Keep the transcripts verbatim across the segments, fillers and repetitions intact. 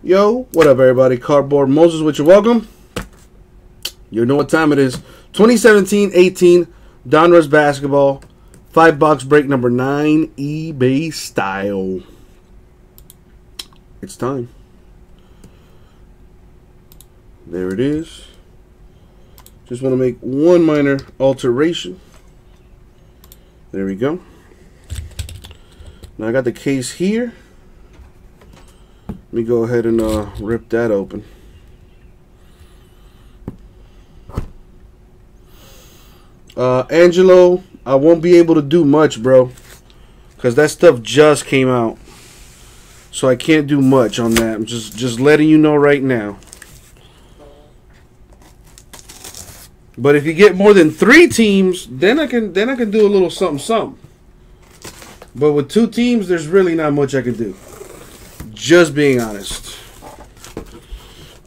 Yo, what up everybody, Cardboard Moses with you, welcome. You know what time it is. twenty seventeen eighteen Donruss Basketball, five box break number nine, eBay style. It's time. There it is. Just want to make one minor alteration. There we go. Now I got the case here. Let me go ahead and uh, rip that open. Uh, Angelo, I won't be able to do much, bro, because that stuff just came out. So I can't do much on that. I'm just, just letting you know right now. But if you get more than three teams, then I can then I can do a little something something. But with two teams, there's really not much I can do. Just being honest.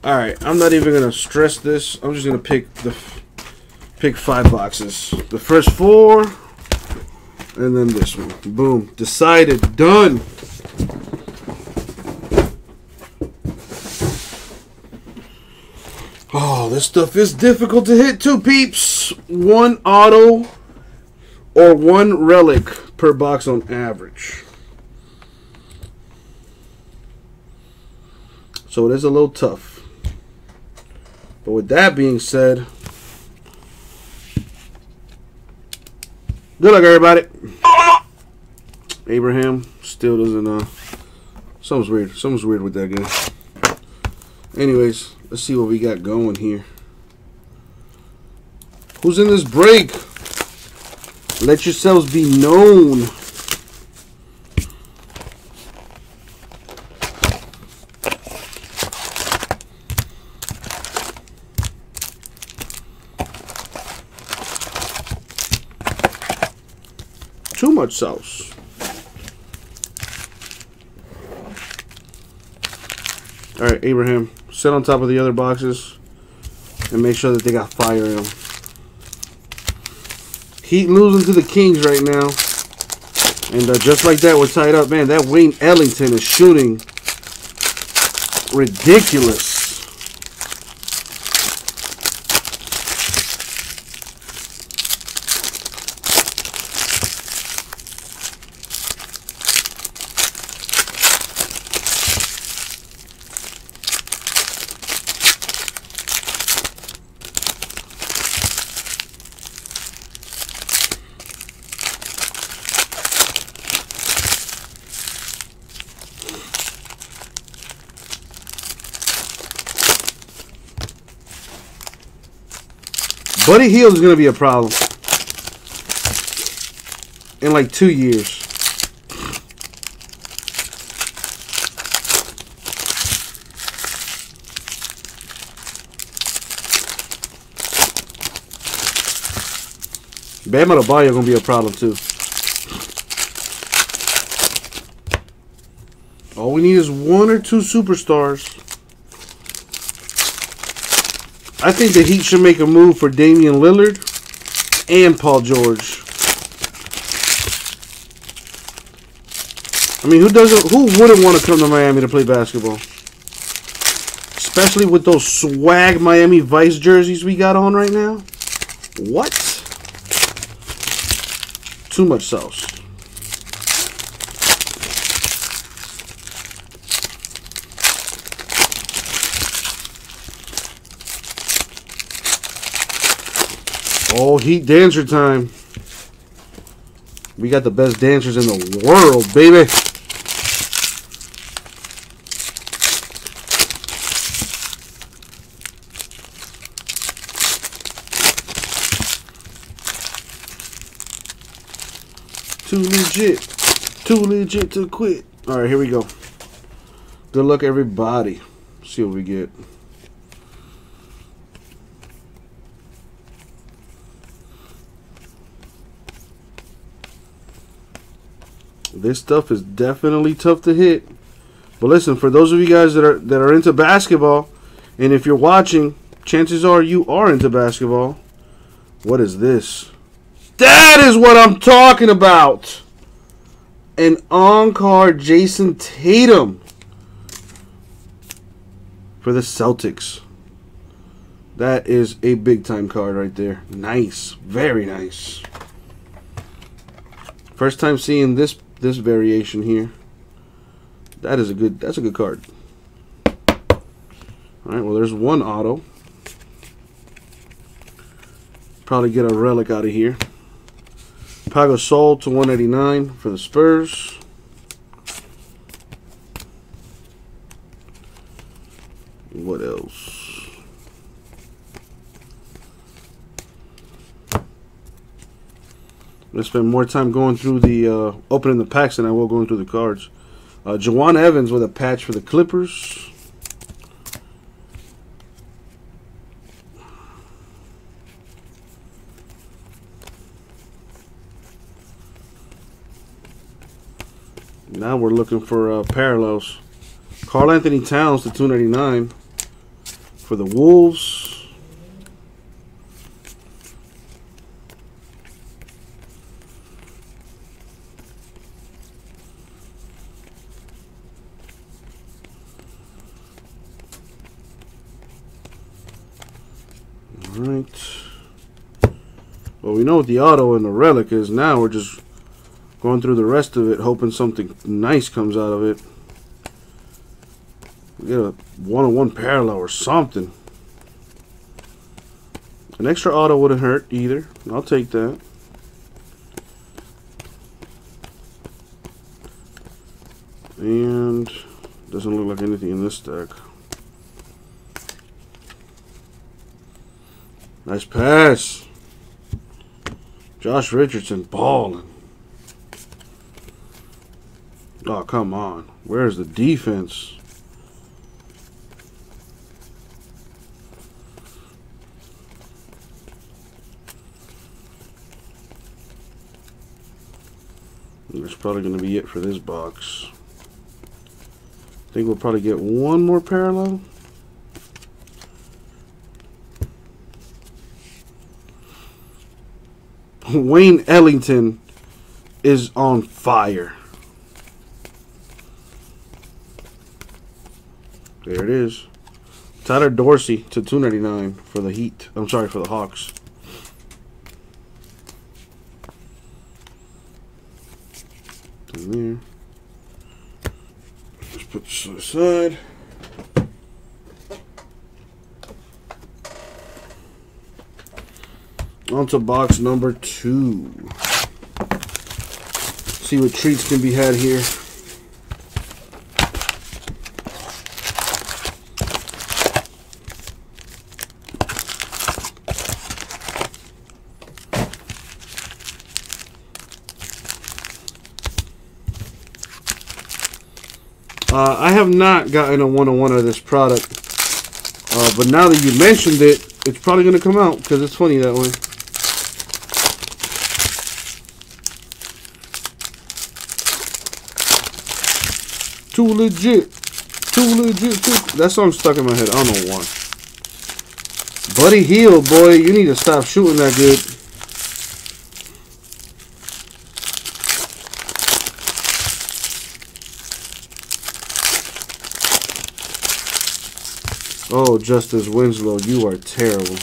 All right, I'm not even gonna stress this. I'm just gonna pick the pick five boxes. The first four, and then this one. Boom. Decided. Done. Oh, this stuff is difficult to hit too, peeps. One auto or one relic per box on average. So it is a little tough. But with that being said, good luck, everybody. Abraham still doesn't, uh, something's weird. Something's weird with that guy. Anyways, let's see what we got going here. Who's in this break? Let yourselves be known. Too much sauce. All right, Abraham. Sit on top of the other boxes and make sure that they got fire in them. Heat losing to the Kings right now. And uh, just like that, we're tied up. Man, that Wayne Ellington is shooting ridiculous. Buddy Hield is going to be a problem in like two years. Bam Adebayo is going to be a problem too. All we need is one or two superstars. I think the Heat should make a move for Damian Lillard and Paul George. I mean, who doesn't? Who wouldn't want to come to Miami to play basketball? Especially with those swag Miami Vice jerseys we got on right now. What? Too much sauce. Oh, Heat dancer time. We got the best dancers in the world, baby. Too legit. Too legit to quit. All right, here we go. Good luck, everybody. See what we get. This stuff is definitely tough to hit. But listen, for those of you guys that are that are into basketball, and if you're watching, chances are you are into basketball. What is this? That is what I'm talking about. An on-card Jason Tatum. for the Celtics. That is a big-time card right there. Nice. Very nice. First time seeing this this variation here. That is a good, that's a good card. Alright, well, there's one auto. Probably get a relic out of here. Pago Sol to one eighty-nine for the Spurs. What else? I'm going to spend more time going through the, uh, opening the packs than I will going through the cards. Uh, Juwan Evans with a patch for the Clippers. Now we're looking for uh, parallels. Karl Anthony Towns to two ninety-nine for the Wolves. All right. Well, we know what the auto and the relic is now. We're just going through the rest of it, hoping something nice comes out of it. We get a one-on-one parallel or something. An extra auto wouldn't hurt either. I'll take that. And doesn't look like anything in this stack. Nice pass. Josh Richardson balling. Oh, come on. Where's the defense? That's probably going to be it for this box. I think we'll probably get one more parallel. Wayne Ellington is on fire. There it is. Tyler Dorsey to two ninety-nine for the Heat. I'm sorry, for the Hawks. In there. Let's put this to the side. On to box number two. Let's see what treats can be had here. Uh, I have not gotten a one-on-one of this product, uh, but now that you mentioned it, it's probably going to come out because it's funny that way. Too legit. Too legit. Too... That song's stuck in my head. I don't know why. Buddy Hield, boy, you need to stop shooting that good. Oh, Justice Winslow, you are terrible.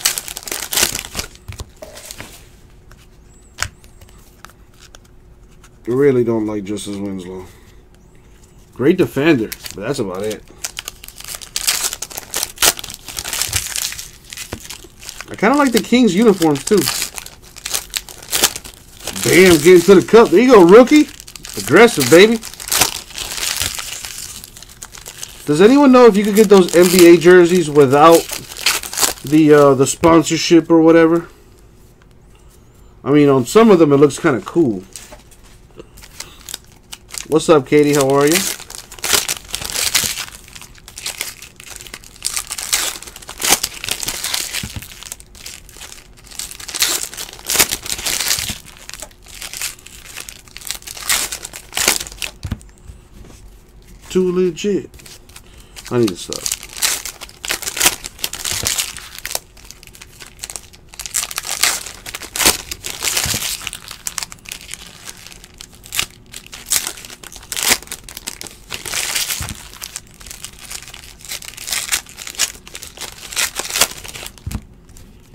I really don't like Justice Winslow. Great defender, but that's about it. I kind of like the Kings uniforms, too. Bam, getting to the cup. There you go, rookie. Aggressive, baby. Does anyone know if you could get those N B A jerseys without the uh, the sponsorship or whatever? I mean, on some of them it looks kind of cool. What's up, Katie? How are you? Too legit. I need to stop.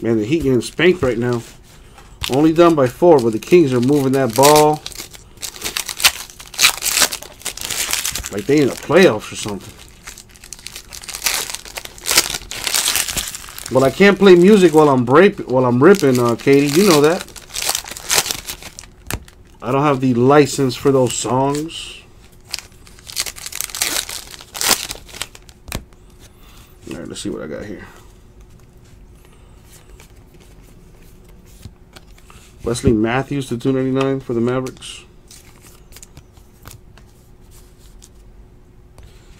Man, the Heat getting spanked right now. Only done by four, but the Kings are moving that ball like they in the playoffs or something. Well, I can't play music while I'm break while I'm ripping, uh, Katie. You know that. I don't have the license for those songs. All right, let's see what I got here. Wesley Matthews to two ninety-nine for the Mavericks.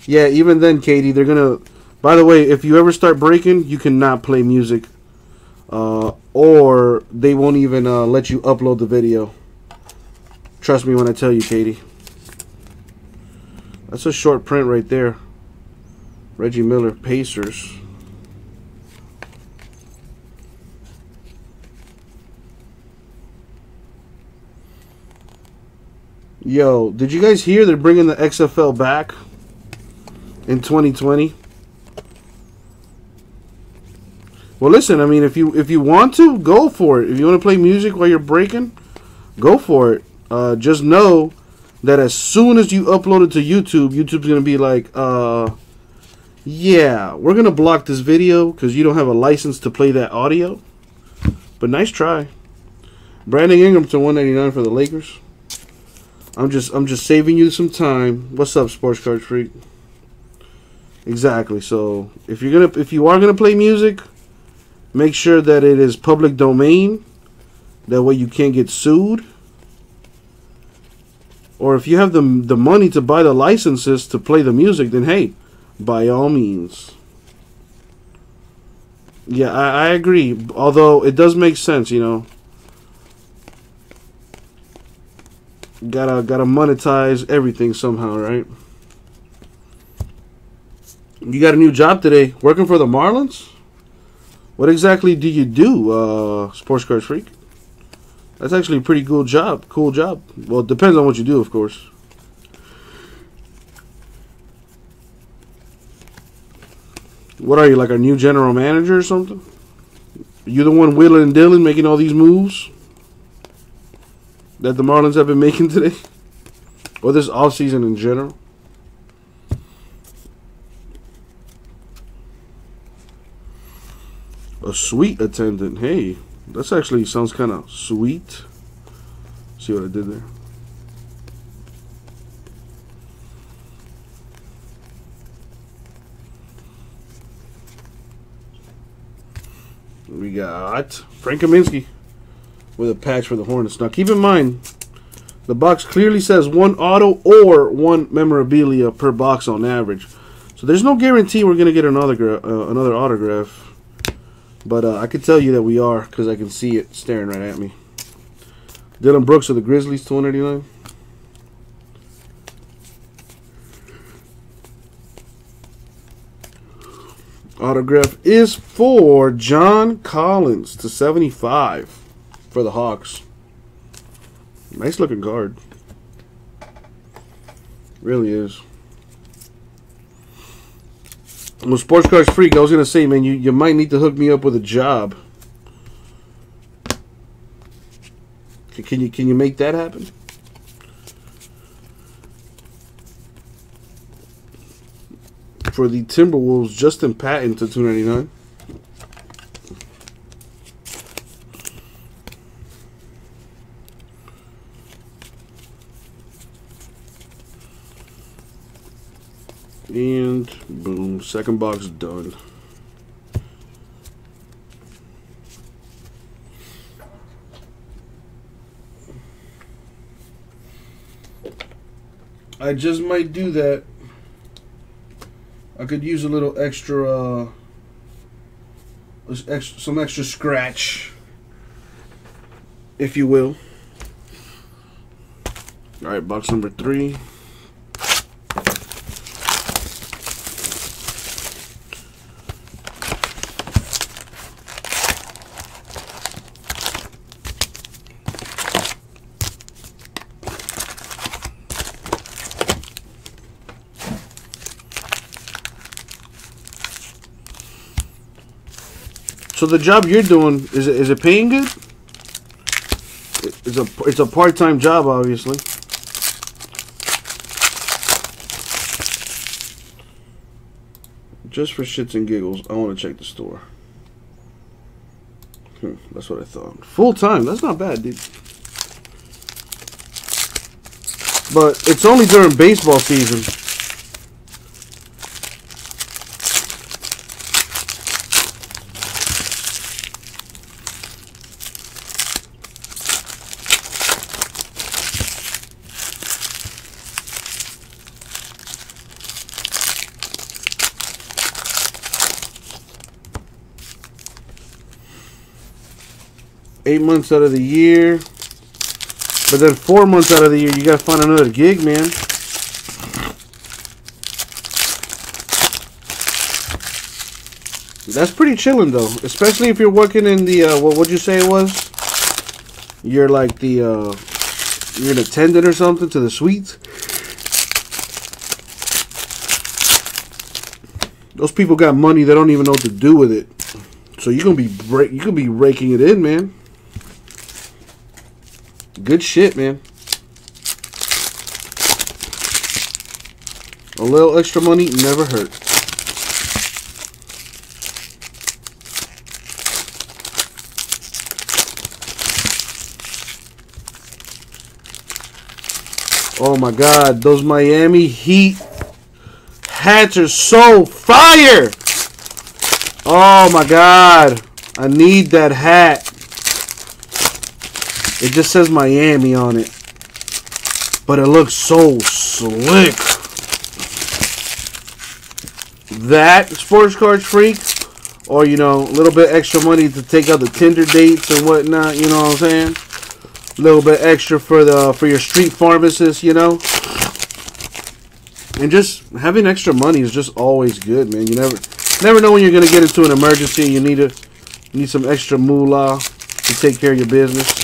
Yeah, even then, Katie, they're gonna. By the way, if you ever start breaking, you cannot play music, uh, or they won't even uh, let you upload the video. Trust me when I tell you, Katie. That's a short print right there. Reggie Miller, Pacers. Yo, did you guys hear they're bringing the X F L back in twenty twenty? Well, listen, I mean, if you if you want to, go for it. If you want to play music while you're breaking, go for it. Uh, just know that as soon as you upload it to YouTube, YouTube's going to be like, uh, yeah, we're going to block this video because you don't have a license to play that audio. But nice try. Brandon Ingram to one ninety-nine for the Lakers. I'm just I'm just saving you some time. What's up, Sports Cards Freak? Exactly. So if you're gonna if you are gonna play music, make sure that it is public domain. That way you can't get sued. Or if you have the, the money to buy the licenses to play the music, then hey, by all means. Yeah, I, I agree. Although it does make sense, you know. Gotta, gotta monetize everything somehow, right? You got a new job today. Working for the Marlins? What exactly do you do, uh, Sports Cards Freak? That's actually a pretty cool job. Cool job. Well, it depends on what you do, of course. What are you, like a new general manager or something? You the one wheeling and dealing, making all these moves that the Marlins have been making today? Or this offseason in general? A suite attendant. Hey, that's actually sounds kind of sweet. See what I did there? We got Frank Kaminsky with a patch for the Hornets. Now, keep in mind, the box clearly says one auto or one memorabilia per box on average. So there's no guarantee we're going to get another, uh, another autograph. But uh, I can tell you that we are because I can see it staring right at me. Dylan Brooks of the Grizzlies, two ninety-nine. Autograph is for John Collins to seventy-five for the Hawks. Nice looking card. Really is. Well, Sports Cards Freak, I was going to say, man, you, you might need to hook me up with a job. Can you, can you make that happen? For the Timberwolves, Justin Patton to two ninety-nine. And boom, second box done. I just might do that. I could use a little extra, uh, some extra scratch, if you will. All right, box number three. So the job you're doing, is it, is it paying good? It's a, it's a part-time job, obviously. Just for shits and giggles, I want to check the store. Hmm, that's what I thought. Full-time, that's not bad, dude. But it's only during baseball season. Eight months out of the year. But then four months out of the year, you gotta find another gig, man. That's pretty chilling, though. Especially if you're working in the, uh, what would you say it was? You're like the, uh, you're an attendant or something to the suites. Those people got money, they don't even know what to do with it. So you're gonna be break, you're gonna be raking it in, man. Good shit, man. A little extra money never hurt. Oh my God, those Miami Heat hats are so fire! Oh my God, I need that hat. It just says Miami on it, but it looks so slick. That, Sports Cards Freak, or, you know, a little bit extra money to take out the Tinder dates and whatnot, you know what I'm saying? A little bit extra for the for your street pharmacist, you know? And just having extra money is just always good, man. You never never know when you're going to get into an emergency and you need, a, you need some extra moolah to take care of your business.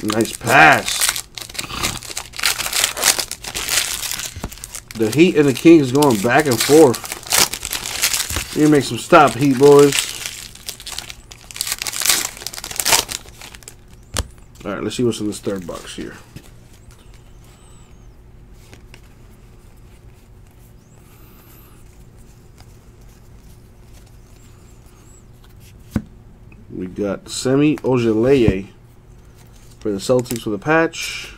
Nice pass. The Heat and the Kings going back and forth. You make some stop, Heat boys. All right, let's see what's in this third box here. We got Semi Ojeleye for the Celtics with a patch.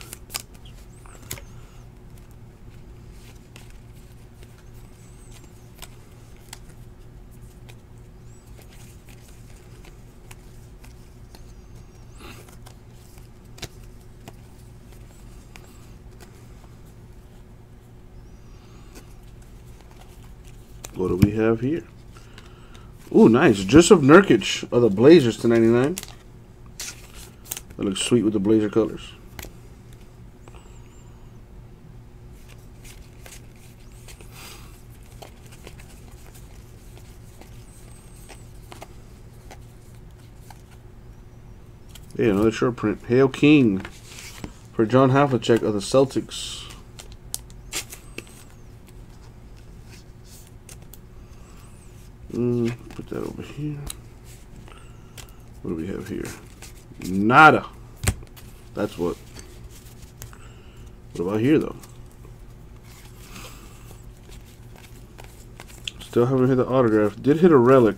What do we have here? Ooh, nice. Joseph Nurkic of the Blazers to ninety-nine. That looks sweet with the Blazer colors. Yeah, another short print. Hail King for John Havlicek of the Celtics. Mm, put that over here. What do we have here? Nada. That's what. What about here, though? Still haven't hit the autograph. Did hit a relic.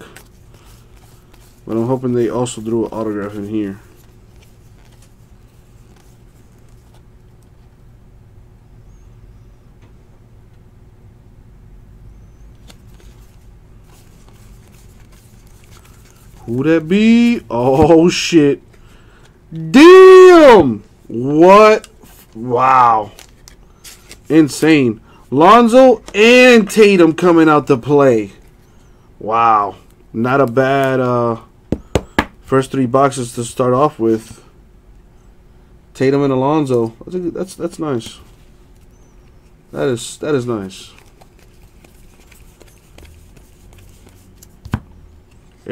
But I'm hoping they also drew an autograph in here. Who'd that be? Oh, shit. Damn! What? Wow. Insane. Lonzo and Tatum coming out to play. Wow. Not a bad uh, first three boxes to start off with. Tatum and Alonzo. That's that's nice. That is that is nice.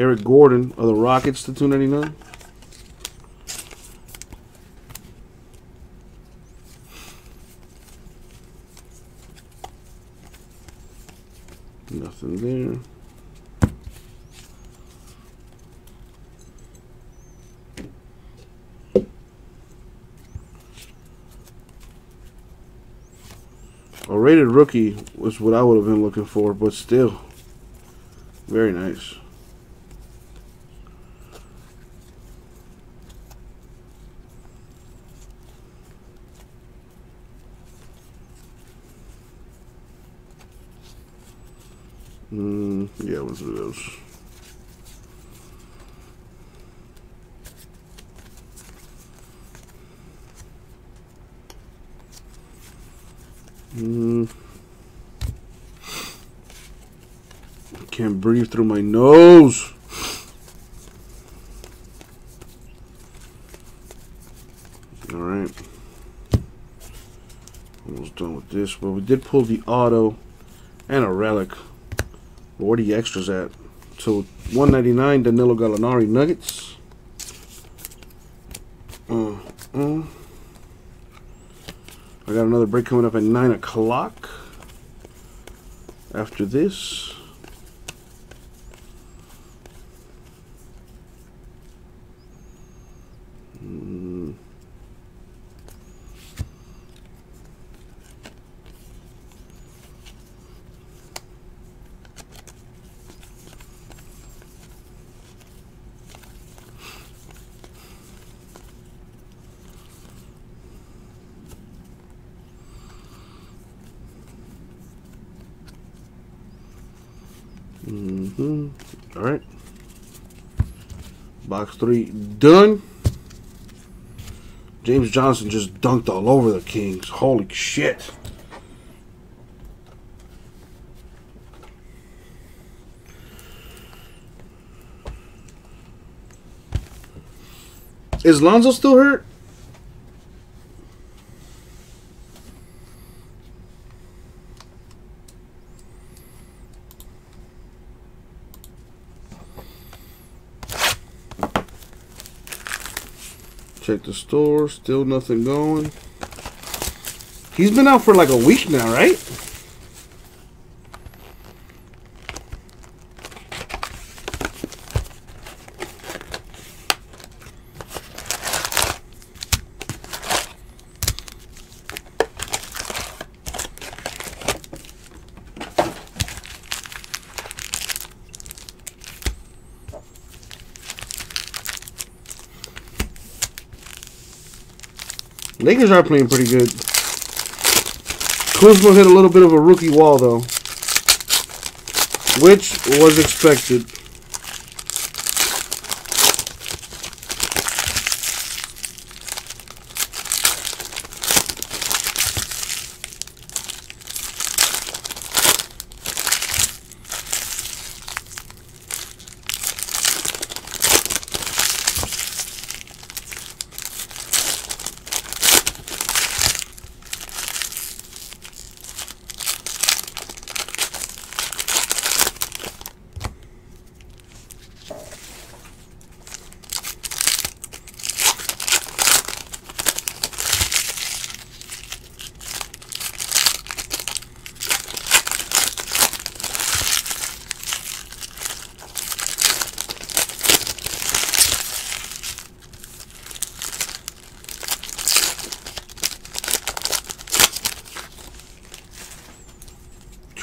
Eric Gordon of the Rockets to two ninety-nine. Nothing there. A rated rookie was what I would have been looking for, but still, very nice. Mm, yeah, it was those. Mm. I can't breathe through my nose. All right. Almost done with this. But we did pull the auto and a relic. Where are the extras at? So one ninety-nine Danilo Gallinari Nuggets. Uh, uh. I got another break coming up at nine o'clock after this. Mm. Mm-hmm. All right. Box three done. James Johnson just dunked all over the Kings. Holy shit. Is Lonzo still hurt? Check the store, still nothing going. He's been out for like a week now, right? Lakers are playing pretty good. Kuzma hit a little bit of a rookie wall, though, which was expected.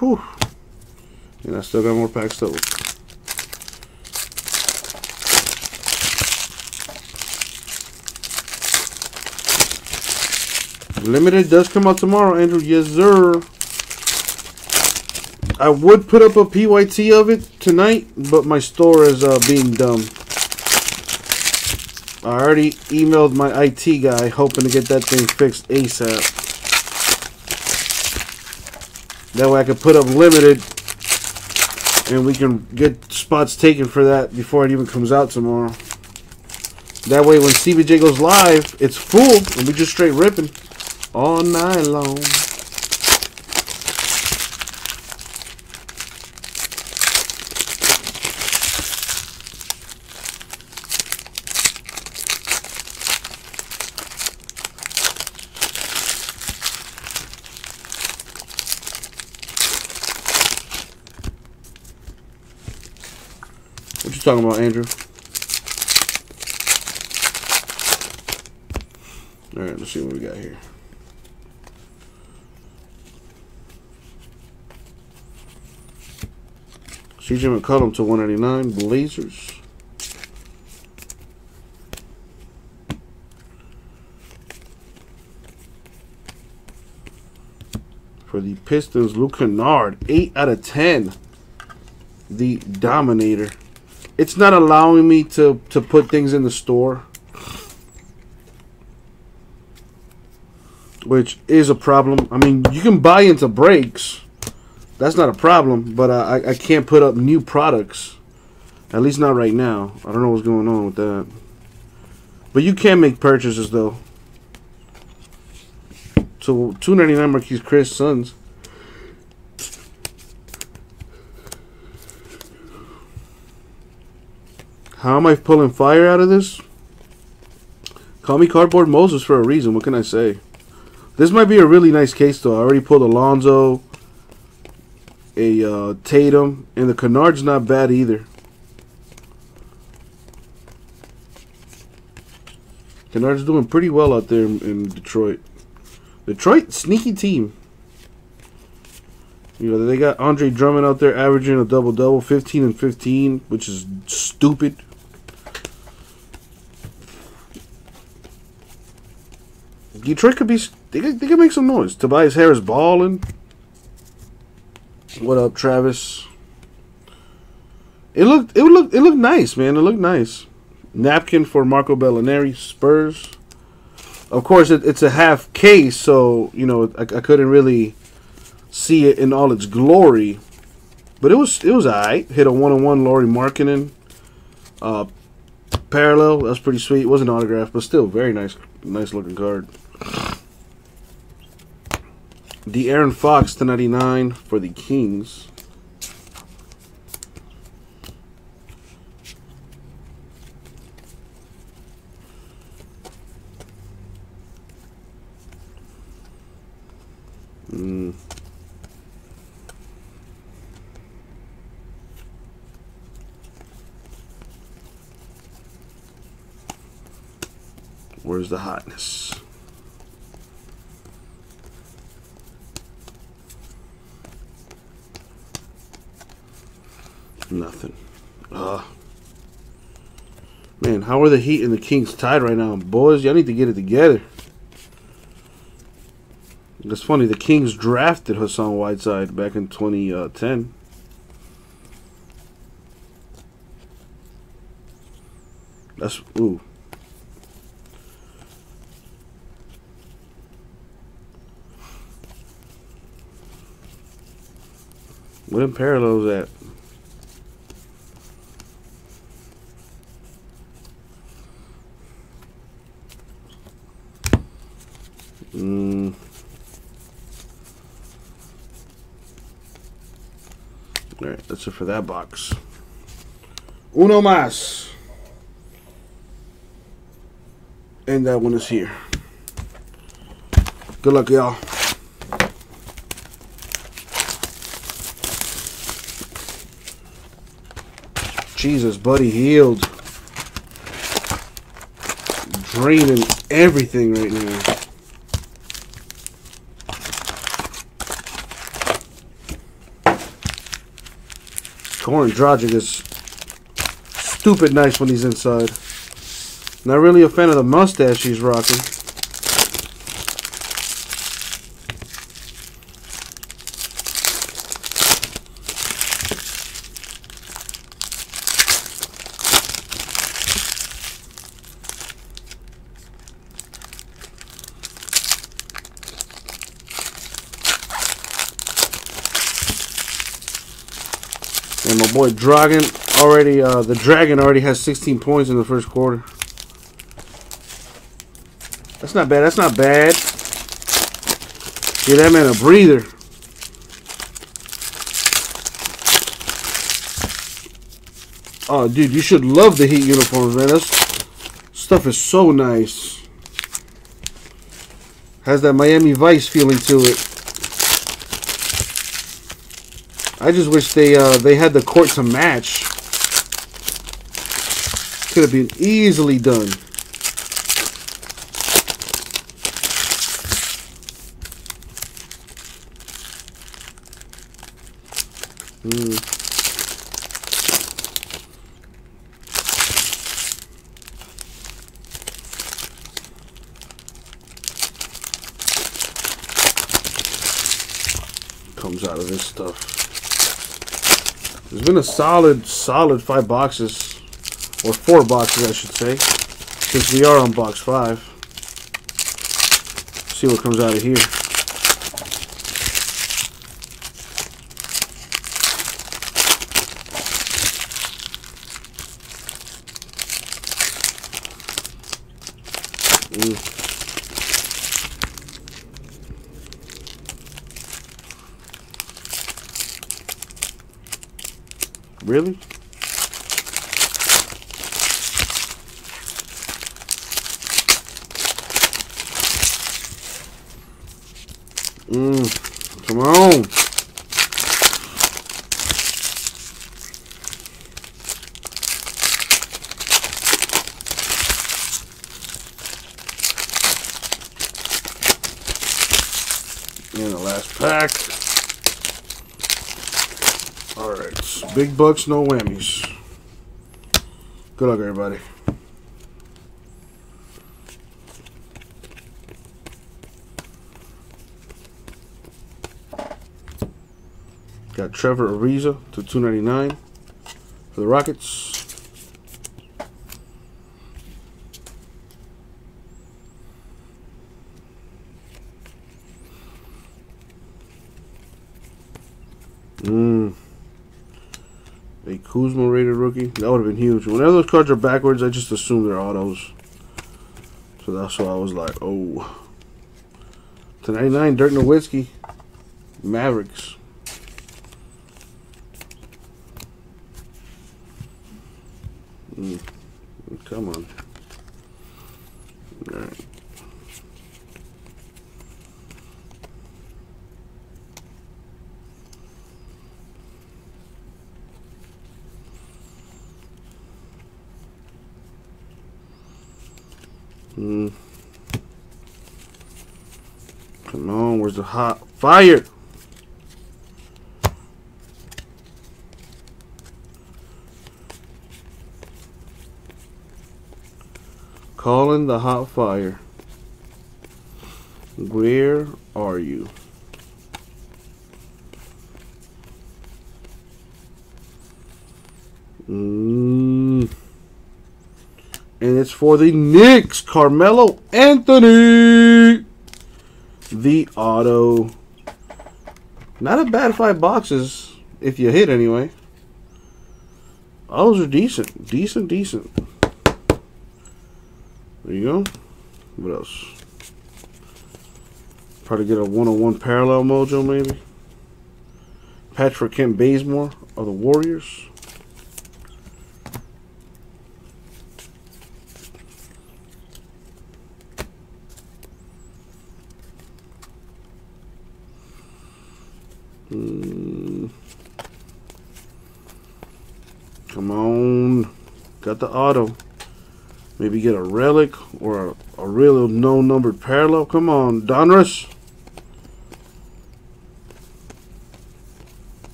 Whew. And I still got more packs to open. Limited does come out tomorrow, Andrew. Yes, sir. I would put up a P Y T of it tonight, but my store is uh, being dumb. I already emailed my I T guy, hoping to get that thing fixed ASAP. That way I can put up limited and we can get spots taken for that before it even comes out tomorrow. That way when C B J goes live, it's full and we just straight ripping all night long. What you talking about, Andrew? All right, let's see what we got here. C J McCollum to one eighty-nine, Blazers. For the Pistons, Luke Kennard, eight out of ten. The Dominator. It's not allowing me to, to put things in the store, which is a problem. I mean, you can buy into breaks. That's not a problem, but I, I can't put up new products. At least not right now. I don't know what's going on with that. But you can make purchases, though. So, two ninety-nine Marquise Chris Suns. How am I pulling fire out of this? Call me Cardboard Moses for a reason. What can I say? This might be a really nice case, though. I already pulled a Lonzo, a uh, Tatum, and the Kennard's not bad either. Kennard's doing pretty well out there in, in Detroit. Detroit, sneaky team. You know, they got Andre Drummond out there averaging a double-double, fifteen and fifteen, which is stupid. Detroit could be, they could, they could make some noise. Tobias Harris balling. What up, Travis? It looked, it looked, it looked nice, man. It looked nice. Napkin for Marco Bellinelli, Spurs. Of course, it, it's a half case, so you know I, I couldn't really see it in all its glory, but it was, it was alright. Hit a one-on-one, Lauri Markkinen, uh, parallel. That's pretty sweet. It wasn't autographed, but still very nice, nice looking card. The Aaron Fox to ninety-nine for the Kings. Mm. Where's the hotness? Nothing. Ah, man, how are the Heat and the Kings tied right now, boys? Y'all need to get it together. It's funny, the Kings drafted Hassan Whiteside back in twenty ten. That's ooh. Where Parallel's at? Mm. All right, that's it for that box. Uno más. And that one is here. Good luck, y'all. Jesus, Buddy Hield. Draining everything right now. Goran Dragic is stupid nice when he's inside. Not really a fan of the mustache he's rocking. And my boy Dragon already, uh, the Dragon already has sixteen points in the first quarter. That's not bad. That's not bad. Give that man a breather. Oh, dude, you should love the Heat uniforms, man. That's stuff is so nice. Has that Miami Vice feeling to it. I just wish they uh, they had the court to match. Could have been easily done. Mm. Out of this stuff. There's been a solid, solid five boxes, or four boxes, I should say, since we are on box five. Let's see what comes out of here. Mm. Really? Mm, come on. And the last pack. Big bucks, no whammies. Good luck, everybody. Got Trevor Ariza to two ninety-nine for the Rockets. Mmm. A Kuzma rated rookie. That would have been huge. Whenever those cards are backwards, I just assume they're autos. So that's why I was like, oh. two ninety-nine, Dirk Nowitzki. Mavericks. Mm. Come on. All right. Mm. Come on, where's the hot fire? Calling the hot fire. Where are you? Mm. And it's for the Knicks, Carmelo Anthony. The auto. Not a bad five boxes, if you hit anyway. Autos are decent. Decent, decent. There you go. What else? Probably get a one-on-one parallel mojo, maybe. Patch for Kent Bazemore of the Warriors. Mm. Come on. Got the auto. Maybe get a relic or a, a real no numbered parallel. Come on, Donruss.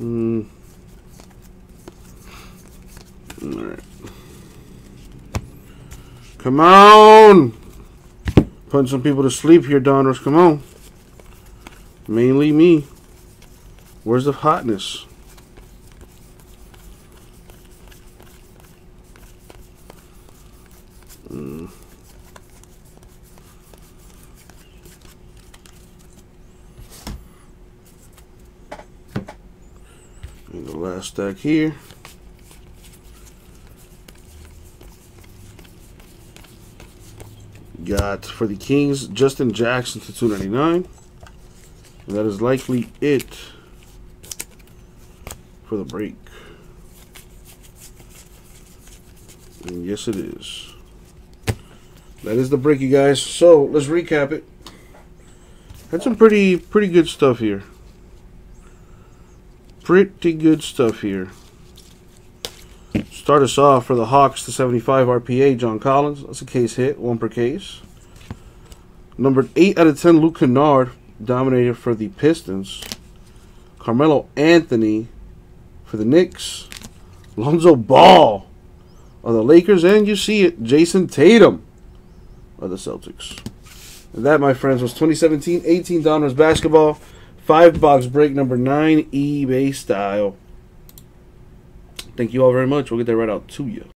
Mm. Alright. Come on! Putting some people to sleep here, Donruss. Come on. Mainly me. Where's the hotness? Mm. And the last stack here. Got for the Kings, Justin Jackson to two ninety-nine. And that is likely it for the break. And yes, it is. That is the break, you guys. So let's recap it. Had some pretty pretty good stuff here. Pretty good stuff here. Start us off for the Hawks to seventy-five R P A, John Collins. That's a case hit, one per case. Number eight out of ten, Luke Kennard, dominated for the Pistons. Carmelo Anthony for the Knicks. Lonzo Ball of the Lakers. And you see it, Jason Tatum of the Celtics. And that, my friends, was twenty seventeen eighteen Donruss Basketball. Five-box break, number nine, eBay style. Thank you all very much. We'll get that right out to you.